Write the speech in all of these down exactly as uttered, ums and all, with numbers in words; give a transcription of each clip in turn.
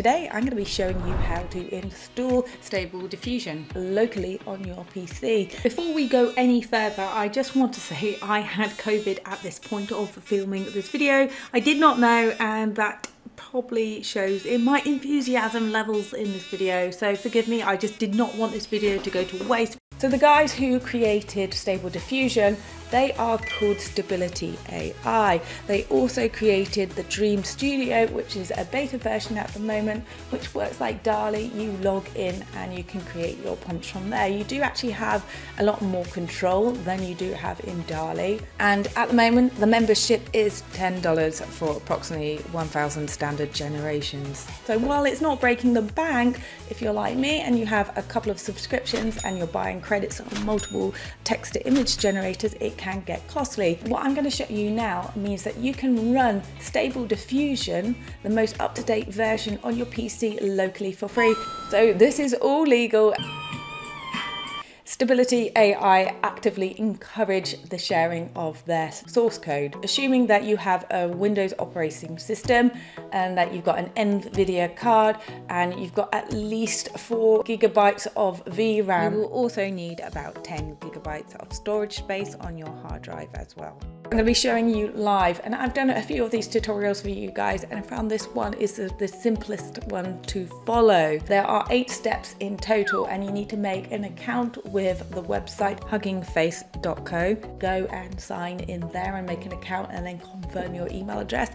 Today I'm going to be showing you how to install Stable Diffusion locally on your P C. Before we go any further, I just want to say I had COVID at this point of filming this video. I did not know, and that probably shows in my enthusiasm levels in this video, so forgive me. I just did not want this video to go to waste. So the guys who created Stable Diffusion, they are called Stability A I. They also created the Dream Studio, which is a beta version at the moment, which works like DALL-E. You log in and you can create your prompts from there. You do actually have a lot more control than you do have in DALL-E. And at the moment, the membership is ten dollars for approximately one thousand standard generations. So while it's not breaking the bank, if you're like me and you have a couple of subscriptions and you're buying credits on multiple text to image generators, it can get costly. What I'm going to show you now means that you can run Stable Diffusion, the most up-to-date version, on your P C locally for free. So this is all legal. Stability A I actively encourage the sharing of their source code, assuming that you have a Windows operating system and that you've got an NVIDIA card and you've got at least four gigabytes of V RAM. You will also need about ten gigabytes of storage space on your hard drive as well. I'm going to be showing you live, and I've done a few of these tutorials for you guys, and I found this one is the, the simplest one to follow. There are eight steps in total, and you need to make an account with the website hugging face dot co. Go and sign in there and make an account, and then confirm your email address,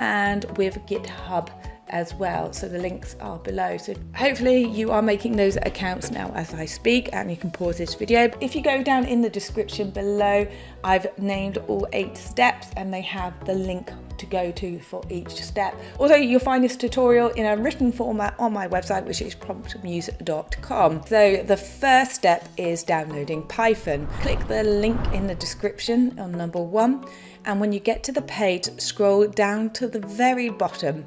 and with GitHub as well. So the links are below. So hopefully you are making those accounts now as I speak, and you can pause this video. If you go down in the description below, I've named all eight steps and they have the link to go to for each step. Also, you'll find this tutorial in a written format on my website, which is prompt muse dot com. So the first step is downloading Python. Click the link in the description on number one. And when you get to the page, scroll down to the very bottom,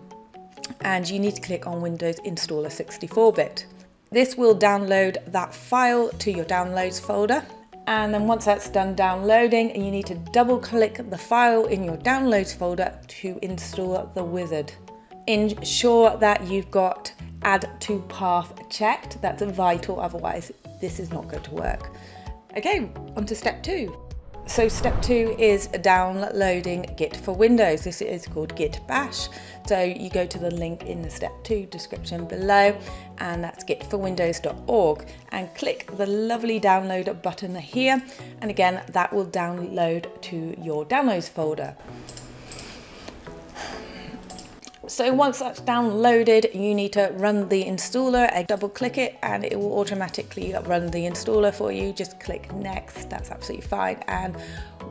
and you need to click on Windows Installer sixty-four bit. This will download that file to your downloads folder, and then once that's done downloading, you need to double click the file in your downloads folder to install the wizard. Ensure that you've got add to path checked. That's vital, otherwise this is not going to work. Okay, on to step two. So step two is downloading Git for Windows. This is called Git Bash. So you go to the link in the step two description below, and that's git for windows dot org, and click the lovely download button here. And again, that will download to your downloads folder. So once that's downloaded, you need to run the installer. I double click it and it will automatically run the installer for you. Just click next, that's absolutely fine. And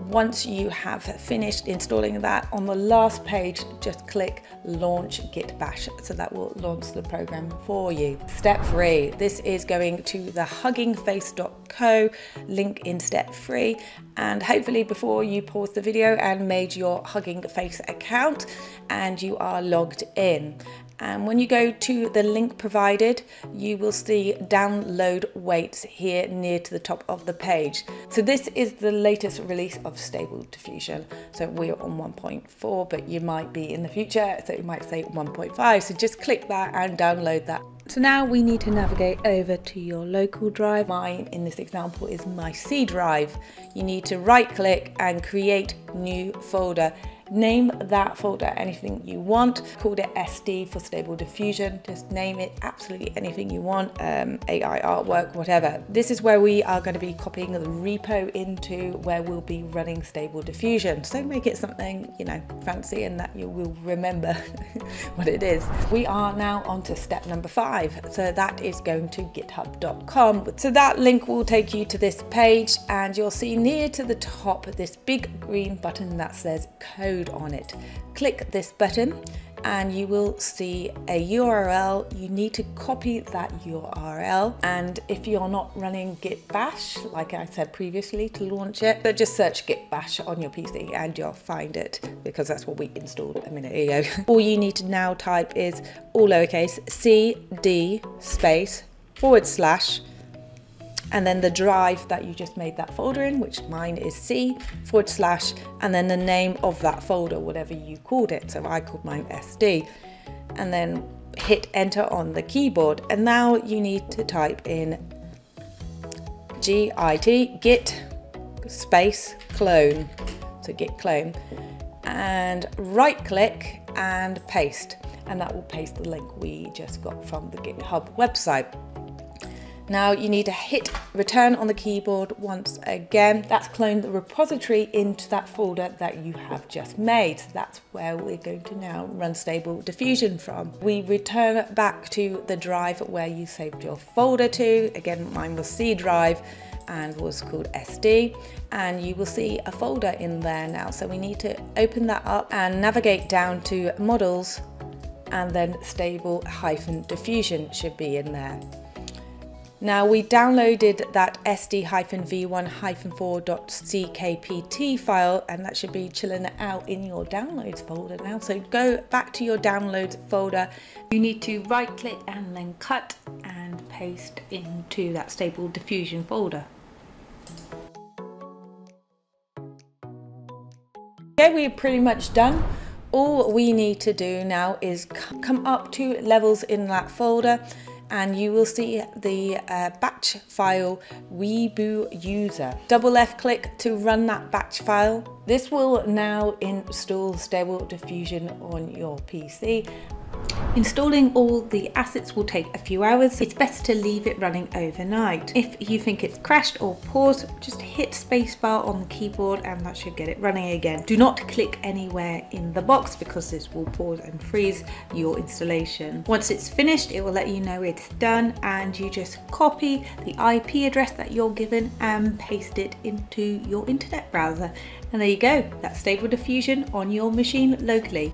once you have finished installing that, on the last page, just click launch Git Bash. So that will launch the program for you. Step three, this is going to the hugging face dot co link in step three. And hopefully before you pause the video and made your Hugging Face account and you are logged in, and when you go to the link provided, you will see download weights here near to the top of the page. So this is the latest release of Stable Diffusion. So we are on one point four, but you might be in the future, so you might say one point five. So just click that and download that. So now we need to navigate over to your local drive. Mine in this example is my C drive. You need to right click and create new folder. Name that folder anything you want. Called it S D for Stable Diffusion. Just name it absolutely anything you want, um, A I artwork, whatever. This is where we are going to be copying the repo into where we'll be running Stable Diffusion. So make it something, you know, fancy and that you will remember what it is. We are now on to step number five. So that is going to git hub dot com. So that link will take you to this page, and you'll see near to the top this big green button that says code on it. Click this button and you will see a U R L. You need to copy that U R L, and if you're not running Git Bash, like I said previously, to launch it, but just search Git Bash on your P C and you'll find it, because that's what we installed a minute ago. All you need to now type is all lowercase cd space forward slash and then the drive that you just made that folder in, which mine is C forward slash, and then the name of that folder, whatever you called it. So I called mine S D. And then hit enter on the keyboard, and now you need to type in git, git space clone, so git clone, and right click and paste, and that will paste the link we just got from the GitHub website. Now you need to hit return on the keyboard once again. That's cloned the repository into that folder that you have just made. That's where we're going to now run Stable Diffusion from. We return back to the drive where you saved your folder to. Again, mine was C drive and was called S D, and you will see a folder in there now. So we need to open that up and navigate down to models, and then stable hyphen diffusion should be in there. Now we downloaded that S D dash V one dash four dot C K P T file, and that should be chilling out in your downloads folder now. So go back to your downloads folder. You need to right click and then cut and paste into that Stable Diffusion folder. Okay, we're pretty much done. All we need to do now is come up two levels in that folder, and you will see the uh, batch file Weeboo user. Double left click to run that batch file. This will now install Stable Diffusion on your P C. Installing all the assets will take a few hours. It's best to leave it running overnight. If you think it's crashed or paused, just hit spacebar on the keyboard and that should get it running again. Do not click anywhere in the box because this will pause and freeze your installation. Once it's finished, it will let you know it's done, and you just copy the I P address that you're given and paste it into your internet browser. And there you go, that's Stable Diffusion on your machine locally.